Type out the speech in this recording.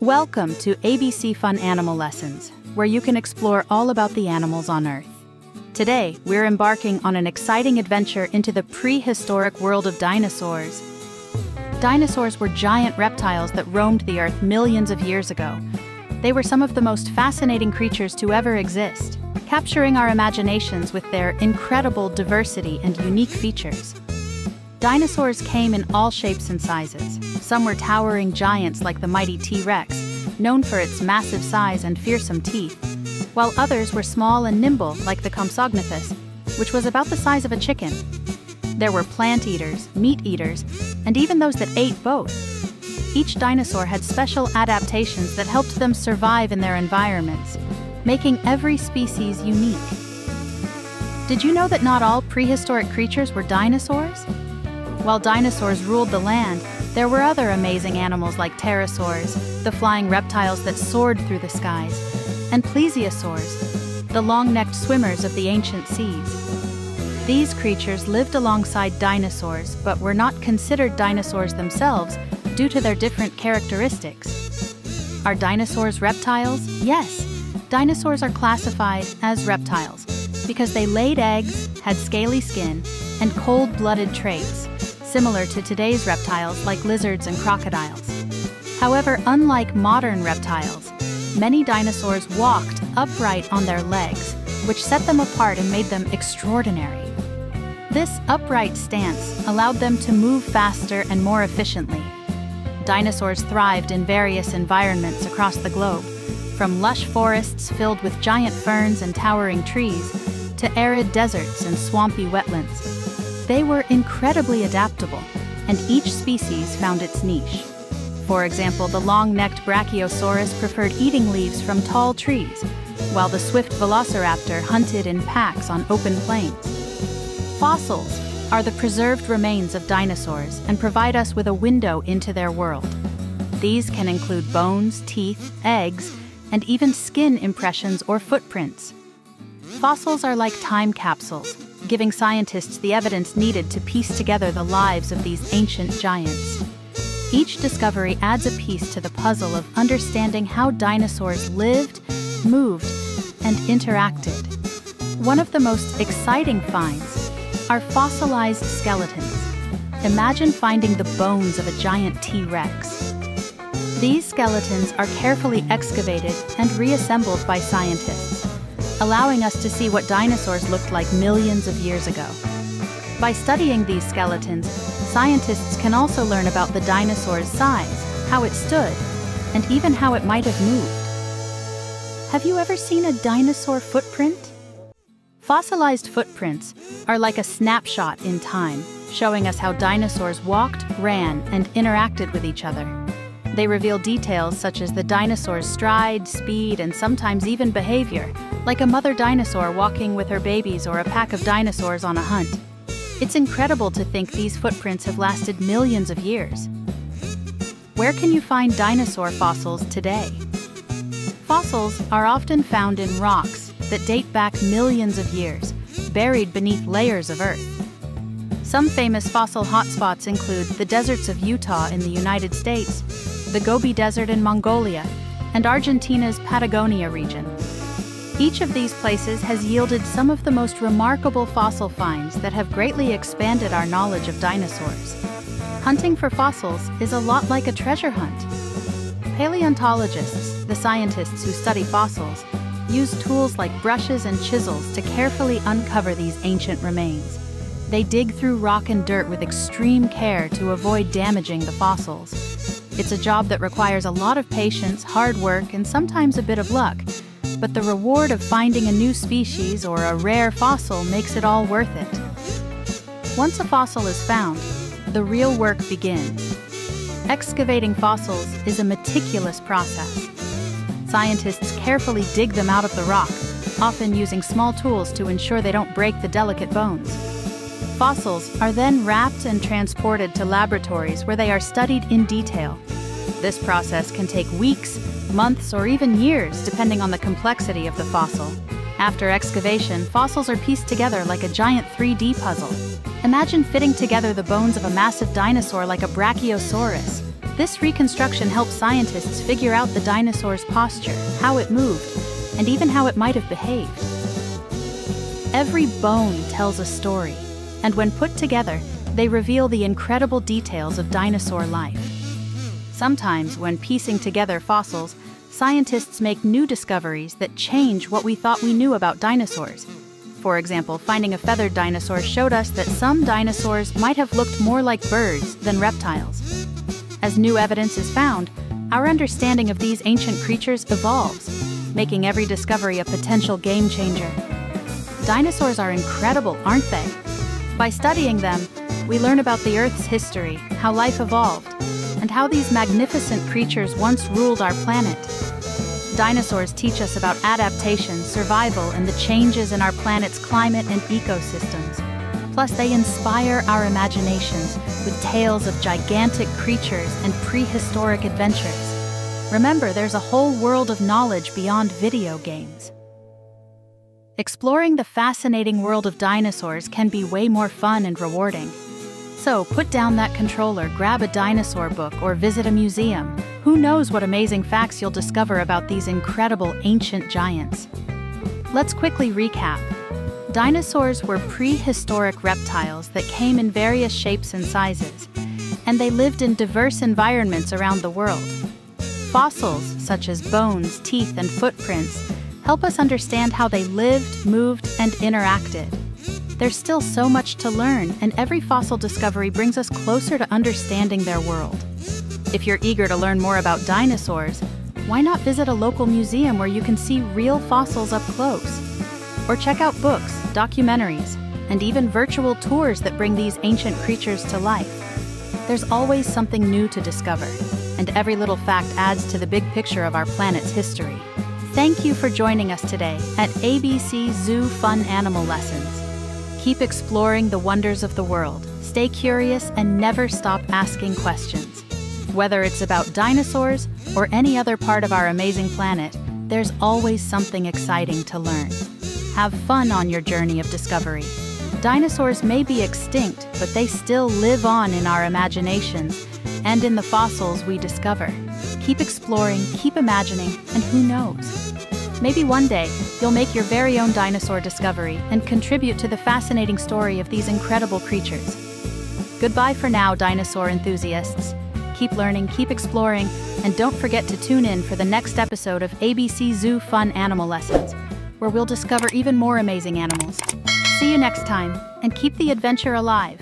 Welcome to ABC Fun Animal Lessons, where you can explore all about the animals on Earth. Today, we're embarking on an exciting adventure into the prehistoric world of dinosaurs. Dinosaurs were giant reptiles that roamed the Earth millions of years ago. They were some of the most fascinating creatures to ever exist, capturing our imaginations with their incredible diversity and unique features. Dinosaurs came in all shapes and sizes. Some were towering giants like the mighty T-Rex, known for its massive size and fearsome teeth, while others were small and nimble like the Compsognathus, which was about the size of a chicken. There were plant eaters, meat eaters, and even those that ate both. Each dinosaur had special adaptations that helped them survive in their environments, making every species unique. Did you know that not all prehistoric creatures were dinosaurs? While dinosaurs ruled the land, there were other amazing animals like pterosaurs, the flying reptiles that soared through the skies, and plesiosaurs, the long-necked swimmers of the ancient seas. These creatures lived alongside dinosaurs but were not considered dinosaurs themselves due to their different characteristics. Are dinosaurs reptiles? Yes, dinosaurs are classified as reptiles because they laid eggs, had scaly skin, and cold-blooded traits, similar to today's reptiles like lizards and crocodiles. However, unlike modern reptiles, many dinosaurs walked upright on their legs, which set them apart and made them extraordinary. This upright stance allowed them to move faster and more efficiently. Dinosaurs thrived in various environments across the globe, from lush forests filled with giant ferns and towering trees to arid deserts and swampy wetlands. They were incredibly adaptable, and each species found its niche. For example, the long-necked Brachiosaurus preferred eating leaves from tall trees, while the swift Velociraptor hunted in packs on open plains. Fossils are the preserved remains of dinosaurs and provide us with a window into their world. These can include bones, teeth, eggs, and even skin impressions or footprints. Fossils are like time capsules, giving scientists the evidence needed to piece together the lives of these ancient giants. Each discovery adds a piece to the puzzle of understanding how dinosaurs lived, moved, and interacted. One of the most exciting finds are fossilized skeletons. Imagine finding the bones of a giant T-Rex. These skeletons are carefully excavated and reassembled by scientists, allowing us to see what dinosaurs looked like millions of years ago. By studying these skeletons, scientists can also learn about the dinosaur's size, how it stood, and even how it might have moved. Have you ever seen a dinosaur footprint? Fossilized footprints are like a snapshot in time, showing us how dinosaurs walked, ran, and interacted with each other. They reveal details such as the dinosaur's stride, speed, and sometimes even behavior, like a mother dinosaur walking with her babies or a pack of dinosaurs on a hunt. It's incredible to think these footprints have lasted millions of years. Where can you find dinosaur fossils today? Fossils are often found in rocks that date back millions of years, buried beneath layers of earth. Some famous fossil hotspots include the deserts of Utah in the United States, the Gobi Desert in Mongolia, and Argentina's Patagonia region. Each of these places has yielded some of the most remarkable fossil finds that have greatly expanded our knowledge of dinosaurs. Hunting for fossils is a lot like a treasure hunt. Paleontologists, the scientists who study fossils, use tools like brushes and chisels to carefully uncover these ancient remains. They dig through rock and dirt with extreme care to avoid damaging the fossils. It's a job that requires a lot of patience, hard work, and sometimes a bit of luck, but the reward of finding a new species or a rare fossil makes it all worth it. Once a fossil is found, the real work begins. Excavating fossils is a meticulous process. Scientists carefully dig them out of the rock, often using small tools to ensure they don't break the delicate bones. Fossils are then wrapped and transported to laboratories where they are studied in detail. This process can take weeks, months, or even years, depending on the complexity of the fossil. After excavation, fossils are pieced together like a giant 3D puzzle. Imagine fitting together the bones of a massive dinosaur like a Brachiosaurus, This reconstruction helps scientists figure out the dinosaur's posture, how it moved, and even how it might have behaved. Every bone tells a story, and when put together, they reveal the incredible details of dinosaur life. Sometimes, when piecing together fossils, scientists make new discoveries that change what we thought we knew about dinosaurs. For example, finding a feathered dinosaur showed us that some dinosaurs might have looked more like birds than reptiles. As new evidence is found, our understanding of these ancient creatures evolves, making every discovery a potential game changer. Dinosaurs are incredible, aren't they? By studying them, we learn about the Earth's history, how life evolved, and how these magnificent creatures once ruled our planet. Dinosaurs teach us about adaptation, survival, and the changes in our planet's climate and ecosystems. Plus, they inspire our imaginations with tales of gigantic creatures and prehistoric adventures. Remember, there's a whole world of knowledge beyond video games. Exploring the fascinating world of dinosaurs can be way more fun and rewarding. So put down that controller, grab a dinosaur book, or visit a museum. Who knows what amazing facts you'll discover about these incredible ancient giants. Let's quickly recap. Dinosaurs were prehistoric reptiles that came in various shapes and sizes, and they lived in diverse environments around the world. Fossils, such as bones, teeth, and footprints, help us understand how they lived, moved, and interacted. There's still so much to learn, and every fossil discovery brings us closer to understanding their world. If you're eager to learn more about dinosaurs, why not visit a local museum where you can see real fossils up close? Or check out books, documentaries, and even virtual tours that bring these ancient creatures to life. There's always something new to discover, and every little fact adds to the big picture of our planet's history. Thank you for joining us today at ABC Zoo Fun Animal Lessons. Keep exploring the wonders of the world, stay curious, and never stop asking questions. Whether it's about dinosaurs or any other part of our amazing planet, there's always something exciting to learn. Have fun on your journey of discovery. Dinosaurs may be extinct, but they still live on in our imaginations and in the fossils we discover. Keep exploring, keep imagining, and who knows? Maybe one day, you'll make your very own dinosaur discovery and contribute to the fascinating story of these incredible creatures. Goodbye for now, dinosaur enthusiasts. Keep learning, keep exploring, and don't forget to tune in for the next episode of ABC Zoo Fun Animal Lessons, where we'll discover even more amazing animals. See you next time, and keep the adventure alive.